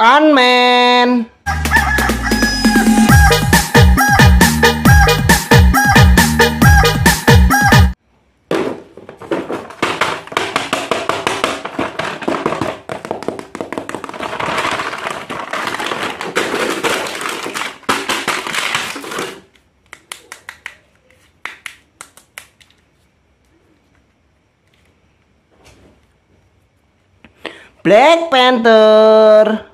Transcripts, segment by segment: Iron Man. Black Panther.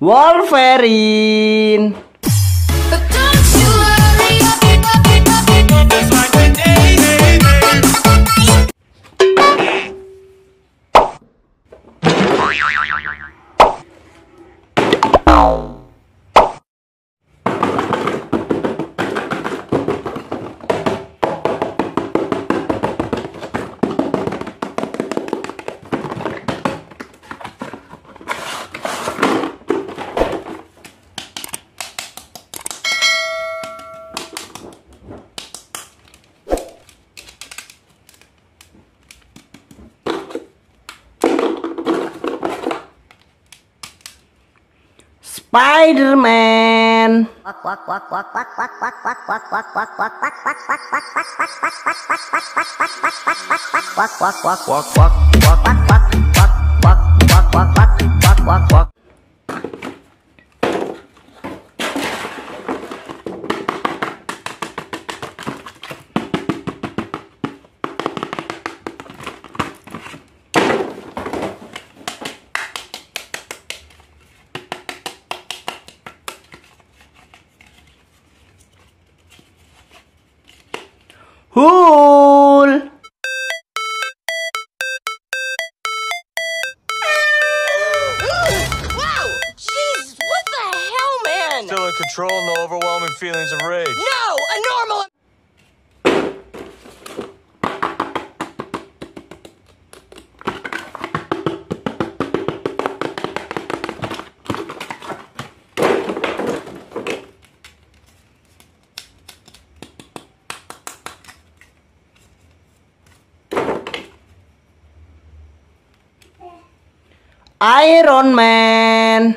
Wolverine. Spiderman. Hulk. Wow! Jesus, what the hell, man? Still in control, no overwhelming feelings of rage. No, a normal... Iron Man.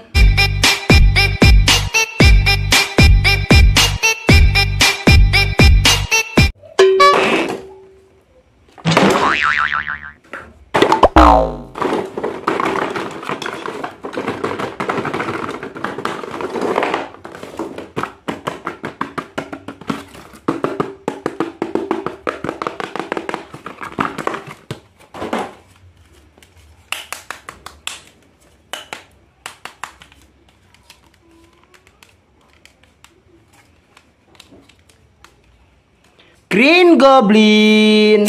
Green Goblin.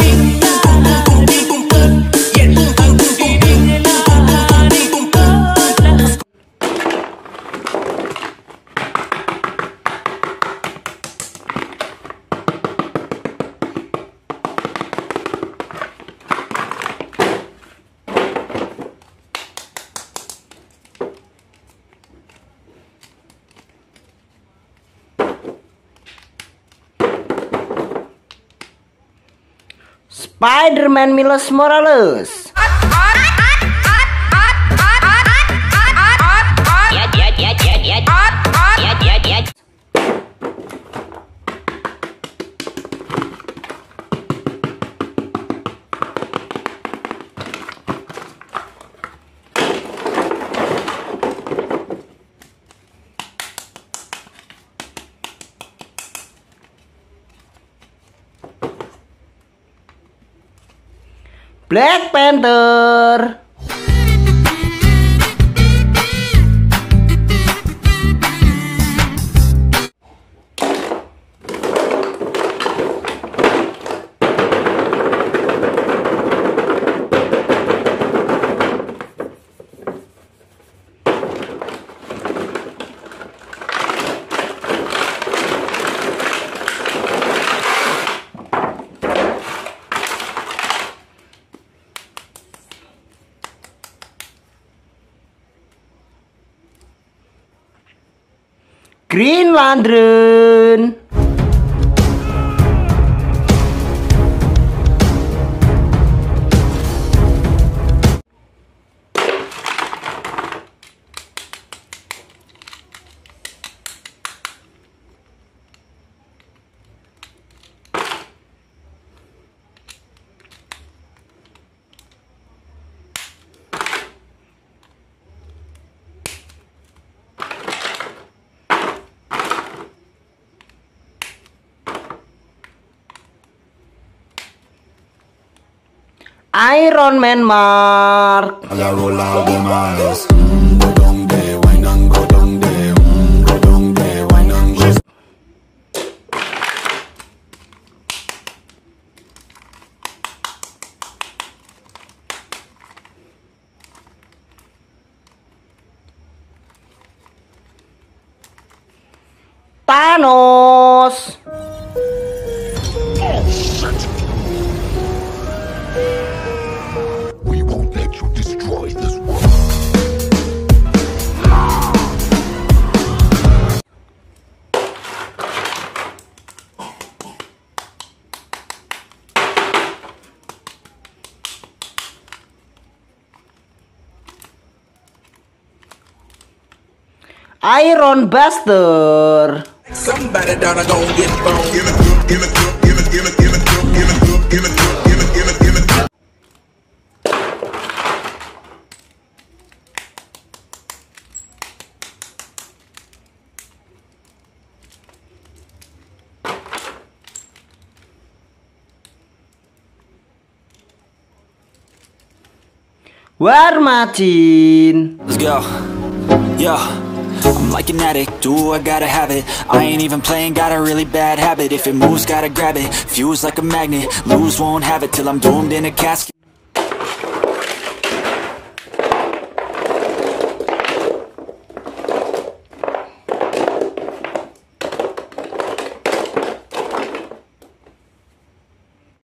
Spiderman Miles Morales. Black Panther. Green Lantern. Ironman Mark. Thanos. Iron Buster. Somebody gonna go get phone. Give it. War Machine. Let's go. Yeah. I'm like an addict, do I gotta have it. I ain't even playing, got a really bad habit. If it moves, gotta grab it, fuse like a magnet. Lose, won't have it till I'm doomed in a casket.